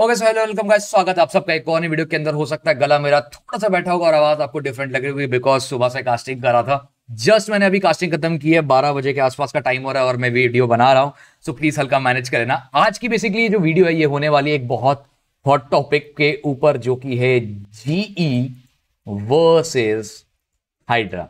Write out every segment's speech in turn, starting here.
Okay so hello welcome guys, स्वागत है आप सबका एक और नई वीडियो के अंदर। हो सकता है गला मेरा थोड़ा सा बैठा होगा और आवाज आपको डिफरेंट लग रही होगी बिकॉज सुबह से कास्टिंग कर रहा था। जस्ट मैंने अभी कास्टिंग खत्म की है, 12 बजे के आसपास का टाइम हो रहा है और मैं वीडियो बना रहा हूँ, सो प्लीज हल्का मैनेज कर लेना। आज की बेसिकली जो वीडियो है ये होने वाली एक बहुत हॉट टॉपिक के ऊपर जो कि है जीई वर्सेस हाइड्रा।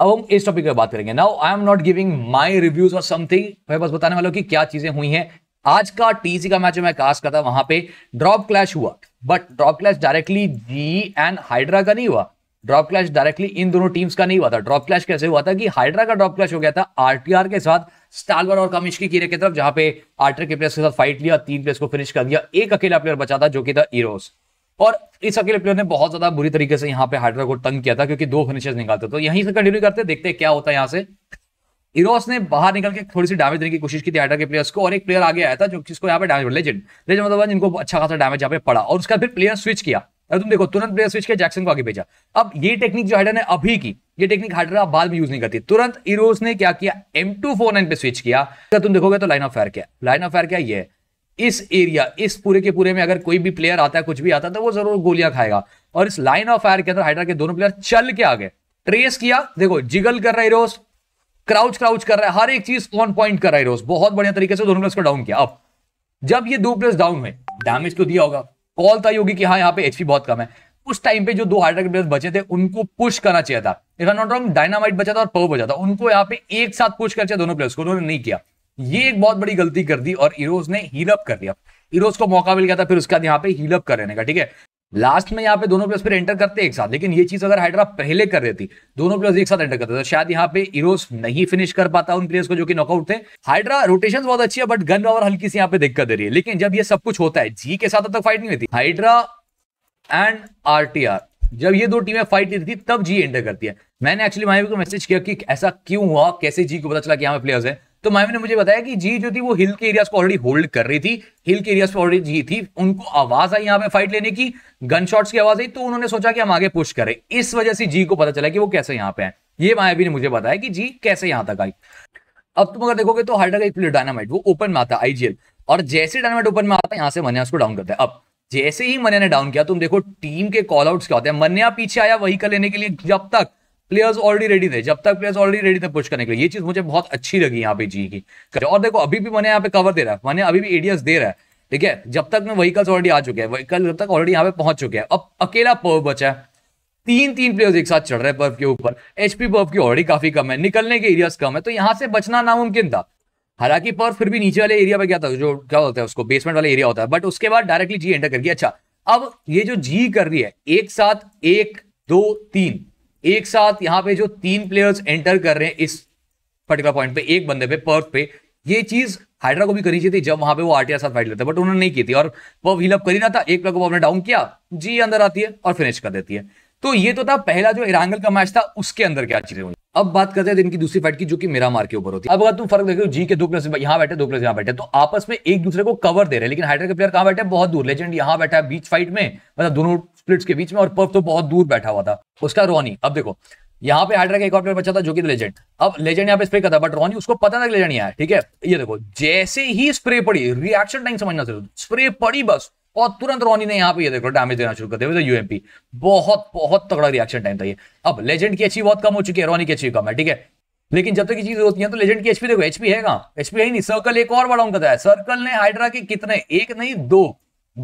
अब हम इस टॉपिक पर बात करेंगे। Now I am not giving my reviews और समथिंग, मैं बस बताने वाला हूँ कि क्या चीजें हुई हैं। आज का टीसी का मैच जो मैं कास्ट करता वहां पे ड्रॉप क्लैश हुआ, but drop clash directly GE and Hydra का नहीं हुआ, ड्रॉप क्लैश डायरेक्टली इन दोनों टीम्स का नहीं हुआ था। ड्रॉप क्लैश कैसे हुआ था कि हाइड्रा का ड्रॉप क्लैश हो गया था आरटीआर के साथ, स्टालवर और कमिश्की कीरे की तरफ, जहां पे आरटीआर के प्लेयर्स के साथ फाइट लिया, 3 प्लेयर्स को फिनिश कर दिया, एक अकेला प्लेयर बचा था जो कि था ईरोस, और इस अकेले प्लेयर ने बहुत ज्यादा बुरी तरीके से यहाँ पे हाइड्रा को तंग किया था क्योंकि 2 फिनिशेस निकालते। तो यहीं से कंटिन्यू करते, देखते क्या होता है। यहाँ से इरोस ने बाहर निकल के थोड़ी सी डैमेज देने की कोशिश की थी हाइड्रा के प्लेयर्स को, और एक प्लेयर आगे आया था जो जिसको यहाँ पे डैमेज, लेजेंड मतलब जिनको अच्छा खासा डैमेज यहाँ पे पड़ा, और उसका फिर प्लेयर स्विच किया। अरे तुम देखो, तुरंत प्लेयर स्विच किया, जैक्सन को आगे भेजा। अब ये टेक्निक जो हाइड्रा ने अभी की, ये टेक्निक हाइड्रा बाद में यूज नहीं करती। तुरंत इरोस ने क्या किया, M249 पे स्विच किया। अगर तुम देखोगे तो लाइन ऑफ फायर क्या है, लाइन ऑफ फायर क्या ये है, इस एरिया इस पूरे के पूरे में अगर कोई भी प्लेयर आता है, कुछ भी आता है, तो वो जरूर गोलियां खाएगा। और इस लाइन ऑफ फायर के अंदर हाइड्रा के दोनों प्लेयर चल के आगे ट्रेस किया, देखो जिगल कर रहा है इरोस, क्राउच कर रहा है, हर एक चीज ऑन पॉइंट कर रहा है इरोस, बहुत बढ़िया तरीके से दोनों प्लेयर्स को डाउन किया। अब जब ये 2 प्लेयर्स डाउन हुए, डैमेज तो दिया होगा, कॉल ताई होगी कि हाँ यहाँ पे एचपी बहुत कम है, उस टाइम पे जो 2 हाइड्रा के प्लेयर्स बचे थे उनको पुश करना चाहिए था। If I am not wrong dynamite बचा था और पो बचा था, उनको यहाँ पे एक साथ पुश करना चाहिए दोनों प्लेयर्स को, उन्होंने नहीं किया। ये एक बहुत बड़ी गलती कर दी और इरोस ने हील अप कर दिया, इरोस को मौका मिल गया था फिर उसके बाद यहाँ पे हील अप कर लेने का। ठीक है, लास्ट में यहाँ पे दोनों प्लेयर्स फिर एंटर करते एक साथ, लेकिन ये चीज अगर हाइड्रा पहले कर देती, दोनों प्लेयर्स एक साथ एंटर करते तो शायद यहाँ पे इरोस नहीं फिनिश कर पाता उन प्लेयर्स को जो कि नॉकआउट थे। हाइड्रा रोटेशन बहुत अच्छी है बट गन पावर हल्की सी यहाँ पे दिक्कत दे रही है। लेकिन जब ये सब कुछ होता है, जी के साथ तब तक फाइट नहीं हुई थी, हाइड्रा एंड आरटीआर जब ये 2 टीमें फाइट नहीं थी तब जी एंटर करती है। मैंने एक्चुअली मायवी को मैसेज किया कि ऐसा क्यों हुआ, कैसे जी को पता चला कि यहाँ पे प्लेयर्स है, तो मायवी ने मुझे बताया कि जी जो थी वो हिल के एरियाज को ऑलरेडी होल्ड कर रही थी, हिल के एरियाज पे ऑलरेडी जी थी, उनको आवाज आई यहाँ पे फाइट लेने की, गन शॉट्स की आवाज आई, तो उन्होंने सोचा कि हम आगे पुश करें। इस वजह से जी को पता चला कि वो कैसे यहाँ पे है। ये मायवी ने मुझे बताया कि जी कैसे यहाँ तक आई। अब तुम अगर देखोगे तो हाइड्रा का एक प्लेयर डायनामाइट वो ओपन में आता है आईजीएल, और जैसे डायनामाइट ओपन में आता है यहाँ से मन्या उसको डाउन करता है। अब जैसे ही मन्या ने डाउन किया, तुम देखो टीम के कॉल आउट्स क्या होते हैं, मन्या पीछे आया वहीकल लेने के लिए जब तक प्लेयर्स ऑलरेडी रेडी थे, पुश करने के लिए। ये चीज मुझे बहुत अच्छी लगी यहाँ पे जी की। और देखो अभी भी मैंने यहाँ पे कवर दे रहा है, मैंने अभी भी एडियस दे रहा है, ठीक है, जब तक मैं व्हीकल्स ऑलरेडी आ चुके हैं, व्हीकल जब तक ऑलरेडी यहाँ पे पहुंच चुके हैं। अब अकेला पर्व बचा है, 3 प्लेयर्स एक साथ चढ़ रहे हैं पर्व के ऊपर, एचपी पर्व की ऑलरेडी काफी कम है, निकलने के एरियाज कम है, तो यहाँ से बचना नामुमकिन था। हालांकि पर्व फिर भी नीचे वाले एरिया पे गया था, जो क्या होता है उसको बेसमेंट वाला एरिया होता है, बट उसके बाद डायरेक्टली जी एंटर कर गया। अच्छा, अब ये जो जी कर रही है एक साथ 1 2 3 एक साथ यहाँ पे जो 3 प्लेयर्स एंटर कर रहे हैं इस पर्टिकुलर पॉइंट पे, एक बंदे पे पर्व पे, ये चीज हाइड्रा को भी करनी चाहिए थी जब वहां पे वो आरटीआर साथ फाइट लेते, बट उन्होंने नहीं की थी। और पर्व हील अप कर ही रहा था, एक प्लेयर को पर्व ने डाउन किया, जी अंदर आती है और फिनिश कर देती है। तो ये तो था पहला जो एरांगल का मैच था, उसके अंदर क्या चीजें हुई। अब बात करते हैं दिन की दूसरी फाइट की जो कि मिरामार के ऊपर होती है। अब अगर तुम फर्क देखो, जी के 2 प्लेयर्स यहाँ बैठे, 2 प्लेयर्स यहाँ बैठे, तो आपस में एक दूसरे को कवर दे रहे हैं, लेकिन हाइड्रा के प्लेयर कहाँ बैठे, बहुत दूर। लेजेंड यहाँ बैठा है बीच फाइट में, मतलब दोनों स्प्लिट्स के बीच में, और पर्व तो बहुत दूर बैठा हुआ था उसका रॉनी। अब देखो यहाँ पे हाइड्रा का एक और प्लेयर बचा था जो कि लेजेंड। अब लेजेंड यहाँ पे स्प्रे करता, बट रॉनी उसको पता था लेजेंड यहाँ है, ठीक है। ये देखो जैसे ही स्प्रे पड़ी, रिएक्शन टाइम समझना जरूर, स्प्रे पड़ी बस और तुरंत रॉनी ने यहाँ पे ये देखो डैमेज देना शुरू कर दिया, यूएमपी, बहुत तगड़ा रिएक्शन टाइम था ये। अब लेजेंड की एचपी बहुत कम हो चुकी है, रॉनी की एचपी कम है, ठीक है, लेकिन जब तक ये चीज होती है तो लेजेंड की एचपी देखो, एचपी है कहाँ, एचपी है नहीं, सर्कल एक और डाउन करता है। सर्कल ने हाइड्रा के कितने, एक नहीं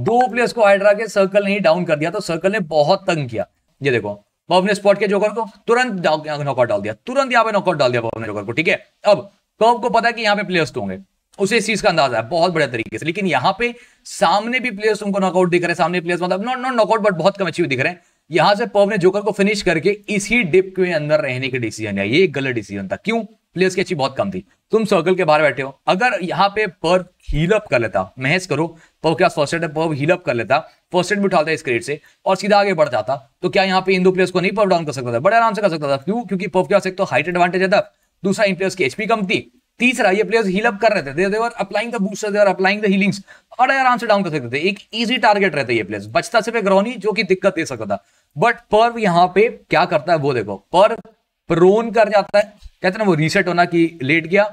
2 प्लेयर्स को हाइड्रा के सर्कल ने ही डाउन कर दिया, तो सर्कल ने बहुत तंग किया। ये देखो पब ने स्पॉट किया जोकर को, तुरंत नॉकआउट डाल दिया, तुरंत यहाँ पे नॉकआउट डाल दिया पब ने जोकर को, ठीक है। अब पब को पता है कि यहाँ पे प्लेयर्स तो होंगे, उसे इस चीज का अंदाजा है बहुत बढ़िया तरीके से, लेकिन यहाँ पे सामने भी प्लेयर्स उनको नॉकआउट दिख रहे हैं, सामने प्लेयर्स मतलब नॉट नॉकआउट बट बहुत कम अच्छी हुई दिख रहे हैं। यहाँ से पब ने जोकर को फिनिश करके इसी डिप के अंदर रहने के डिसीजन है, ये एक गलत डिसीजन था। क्यों, प्लेयर्स की अच्छी बहुत कम थी, तुम सर्कल के बाहर बैठे हो, अगर यहाँ पे पर्व हील अप कर लेता, महज करो पर्व के फर्स्ट एड है, पर्व हील अप कर लेता, फर्स्ट एड भी उठाता इस क्रेड से और सीधा आगे बढ़ जाता, तो क्या यहाँ पे इन 2 प्लेयर्स को नहीं पर्व डाउन कर सकता था, बड़े आराम से कर सकता था। क्यों, क्योंकि पर्व के पास एक तो हाइट एडवांटेज था, दूसरा इन प्लेयर्स की एचपी कम थी, तीसरा ये प्लेयर्स हील अप कर रहे थे, they were applying the boosters, they were applying the healings, बड़े आराम से डाउन कर सकते थे, एक इजी टारगेट रहता ये प्लेयर्स, बचता सिर्फ एक रॉनी जो कि दिक्कत दे सकता था। बट पर्व यहाँ पे क्या करता है, वो देखो पर्व प्रोन कर जाता है, कहते ना वो रीसेट होना कि लेट गया,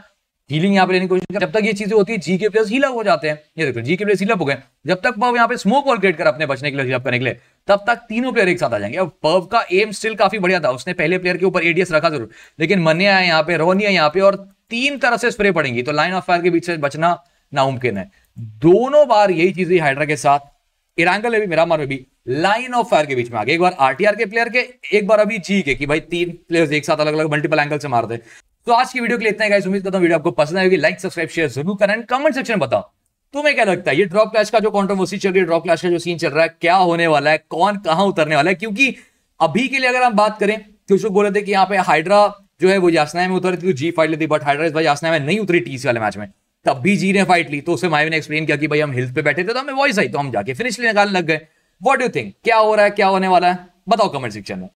हीलिंग यहाँ पे लेने की कोशिश कर, जब तक ये चीजें होती है जी के प्लेयर्स हील अप हो जाते हैं। ये देखो जी के प्लेयर्स हील अप हो गए, जब तक पर्व यहाँ पे स्मोक वॉल क्रिएट कर अपने बचने के लिए, हील अप करने के लिए, तब तक तीनों प्लेयर एक साथ आ जाएंगे। और पर्व का एम स्टिल काफी बढ़िया था, उसने पहले प्लेयर के ऊपर एडीएस रखा जरूर, लेकिन मन्या है यहाँ पे, रोनी है यहाँ पे, और तीन तरफ से स्प्रे पड़ेंगी, तो लाइन ऑफ फायर के बीच से बचना नामुमकिन है। दोनों बार यही चीजें हाइड्रा के साथ, इरांगल में भी, मिरामार में भी, लाइन ऑफ फायर के बीच में आ गए, एक बार आरटीआर के प्लेयर के, एक बार अभी जी के, कि भाई तीन प्लेयर्स एक साथ अलग अलग मल्टीपल एंगल से मारते। तो आज की वीडियो के लिए इतना ही गाइस, उम्मीद करता हूं वीडियो आपको पसंद आएगी। लाइक सब्सक्राइब शेयर जरूर करना, एंड कमेंट सेक्शन में बताओ तुम्हें क्या लगता है ये ड्रॉप क्लैश का जो कंट्रोवर्सी चल रही है, ड्रॉप क्लैश का जो सीन चल रहा है, क्या होने वाला है, कौन कहां उतरने वाला है? क्योंकि अभी के लिए अगर हम बात करें तो उसको बोले थे कि यहाँ पे हाइड्रा जो है वो यासना में उतरी थी, जी फाइट लेती, बट हाइड्रा इस बार यासना में नहीं उतरी टीसी वाले मैच में, तब भी जी ने फाइट ली। तो उसे मायवी ने एक्सप्लेन किया कि भाई हम हिल पे बैठे थे, तो हमें वॉइस आई, तो हम जाके फिनिश निकालने लग गए। व्हाट डू यू थिंक, क्या हो रहा है, क्या होने वाला है, बताओ कमेंट सेक्शन में।